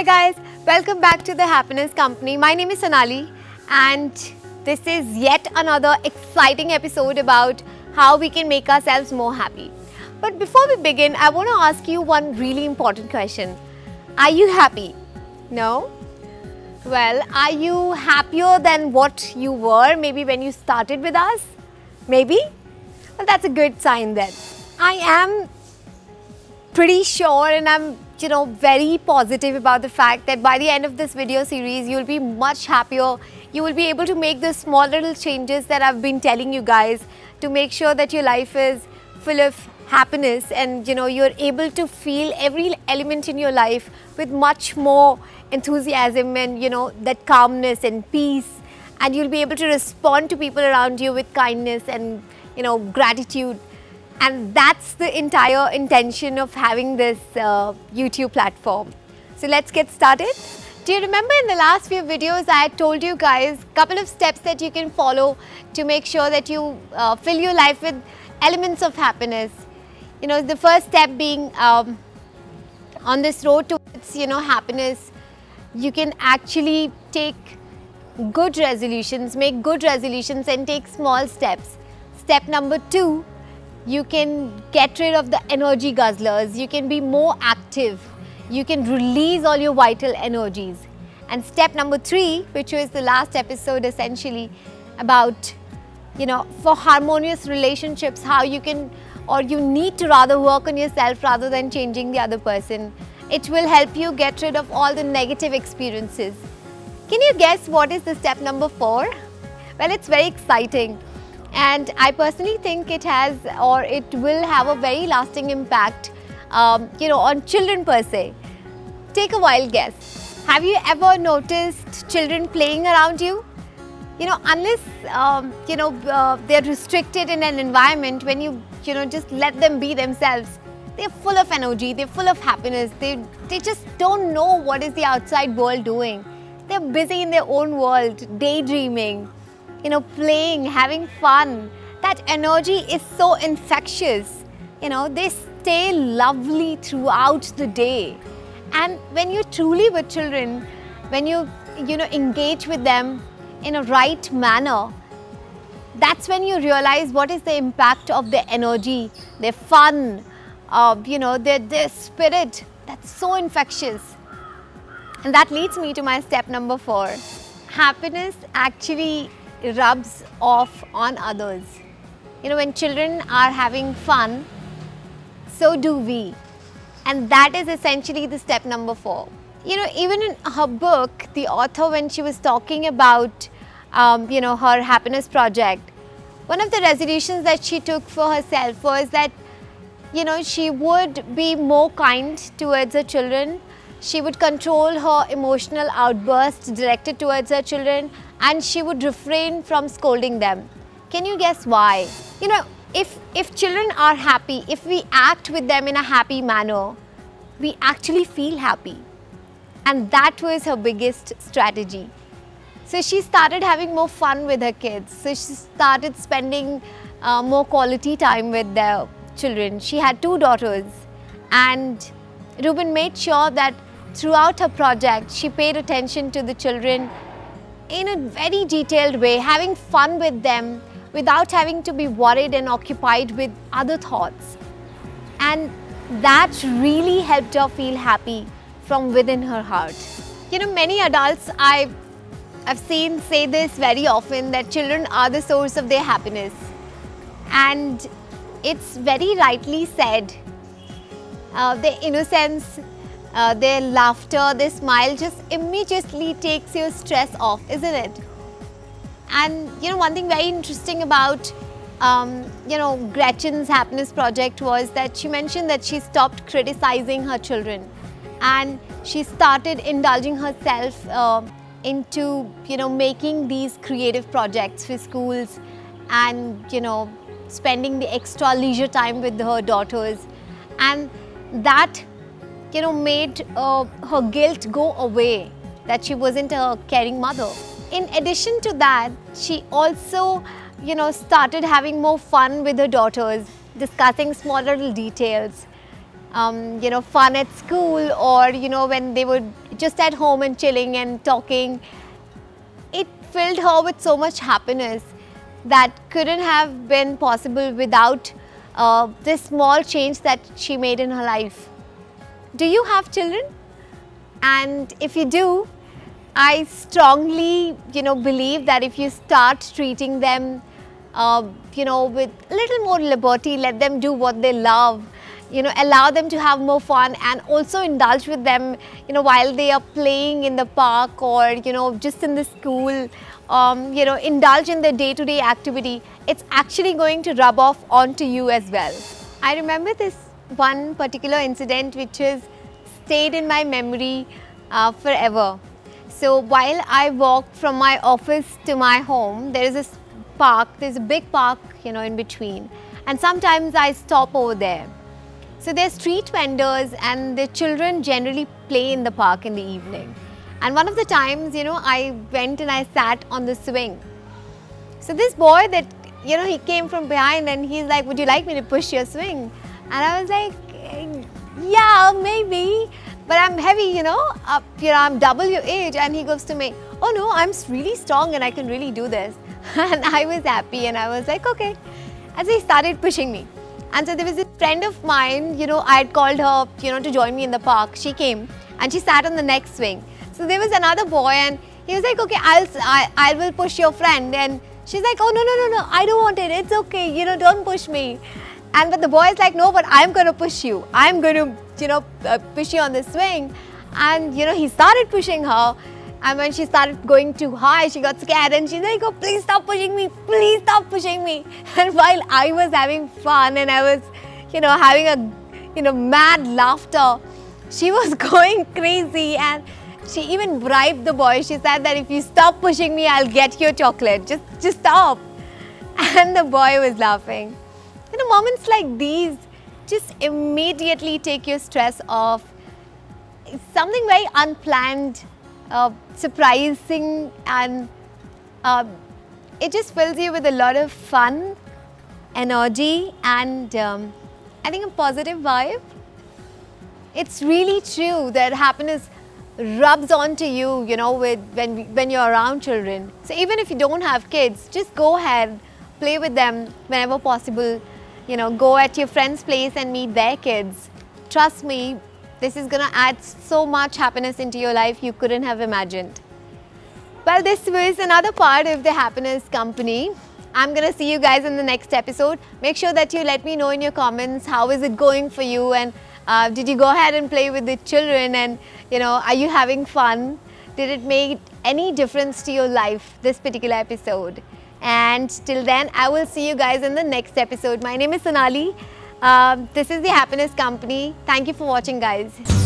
Hi guys, welcome back to The Happiness Company. My name is Sonali and this is yet another exciting episode about how we can make ourselves more happy. But before we begin, I want to ask you one really important question. Are you happy? No? Well, are you happier than what you were maybe when you started with us? Maybe? Well, that's a good sign then. I am pretty sure and I'm very positive about the fact that by the end of this video series, you'll be much happier. You will be able to make the small little changes that I've been telling you guys to make sure that your life is full of happiness and you're able to feel every element in your life with much more enthusiasm and that calmness and peace, and you'll be able to respond to people around you with kindness and gratitude. And that's the entire intention of having this YouTube platform. So let's get started. Do you remember in the last few videos I had told you guys a couple of steps that you can follow to make sure that you fill your life with elements of happiness. The first step being on this road towards happiness, you can actually take good resolutions, make good resolutions and take small steps. Step number two, you can get rid of the energy guzzlers, you can be more active, you can release all your vital energies. And step number three, which was the last episode essentially about, for harmonious relationships, how you can or you need to rather work on yourself rather than changing the other person. It will help you get rid of all the negative experiences. Can you guess what is the step number four? Well, it's very exciting. And I personally think it has or it will have a very lasting impact on children per se. Take a wild guess. Have you ever noticed children playing around you? Unless they're restricted in an environment, when you just let them be themselves, they're full of energy, they're full of happiness, they just don't know what is the outside world doing. They're busy in their own world, daydreaming, playing, having fun. That energy is so infectious. They stay lovely throughout the day. And when you're truly with children, when you engage with them in a right manner, that's when you realize what is the impact of their energy, their fun, their spirit. That's so infectious. And that leads me to my step number four. Happiness actually rubs off on others. When children are having fun, so do we. And that is essentially the step number four. Even in her book, the author, when she was talking about, her happiness project, one of the resolutions that she took for herself was that, she would be more kind towards her children. She would control her emotional outbursts directed towards her children, and she would refrain from scolding them. Can you guess why? If children are happy, if we act with them in a happy manner, we actually feel happy. And that was her biggest strategy. So she started having more fun with her kids. So she started spending more quality time with their children. She had two daughters, and Rubin made sure that throughout her project, she paid attention to the children in a very detailed way, having fun with them without having to be worried and occupied with other thoughts. And that really helped her feel happy from within her heart. Many adults I've seen say this very often, that children are the source of their happiness. And it's very rightly said. Their innocence, their laughter, their smile just immediately takes your stress off, isn't it? And one thing very interesting about Gretchen's happiness project was that she mentioned that she stopped criticizing her children and she started indulging herself into making these creative projects for schools and spending the extra leisure time with her daughters. And that made her guilt go away, that she wasn't a caring mother. In addition to that, she also started having more fun with her daughters, discussing small little details, fun at school, or when they were just at home and chilling and talking, it filled her with so much happiness that couldn't have been possible without this small change that she made in her life. Do you have children? And if you do, I strongly, believe that if you start treating them, with a little more liberty, let them do what they love, allow them to have more fun and also indulge with them, while they are playing in the park or, just in the school, indulge in their day-to-day activity. It's actually going to rub off onto you as well. I remember this one particular incident which has stayed in my memory forever. So while I walked from my office to my home, there is this park, there's a big park, in between. And sometimes I stop over there. So there's street vendors and the children generally play in the park in the evening. And one of the times, I went and I sat on the swing. So this boy that, he came from behind and he's like, "Would you like me to push your swing?" And I was like, "Yeah, maybe. But I'm heavy, I'm double your age." And he goes to me, "Oh no, I'm really strong and I can really do this." And I was happy and I was like, okay. And so he started pushing me. And so there was a friend of mine, I had called her, to join me in the park. She came and she sat on the next swing. So there was another boy and he was like, "Okay, I will push your friend." And she's like, "Oh no, I don't want it. It's okay, don't push me." And but the boy is like, "No, but I'm going to push you. I'm going to, push you on the swing." And, he started pushing her. And when she started going too high, she got scared and she's like, "Oh, please stop pushing me. Please stop pushing me." And while I was having fun and I was, having a, mad laughter, she was going crazy and she even bribed the boy. She said that, "If you stop pushing me, I'll get your chocolate. Just stop." And the boy was laughing. Moments like these just immediately take your stress off. It's something very unplanned, surprising, and it just fills you with a lot of fun, energy, and I think a positive vibe. It's really true that happiness rubs onto you, with when you're around children. So even if you don't have kids, just go ahead, play with them whenever possible. Go at your friend's place and meet their kids. Trust me, this is going to add so much happiness into your life you couldn't have imagined. Well, this was another part of The Happiness Company. I'm going to see you guys in the next episode. Make sure that you let me know in your comments how is it going for you and did you go ahead and play with the children and are you having fun? Did it make any difference to your life, this particular episode? And till then, I will see you guys in the next episode. My name is Sonali. This is The Happiness Company. Thank you for watching, guys.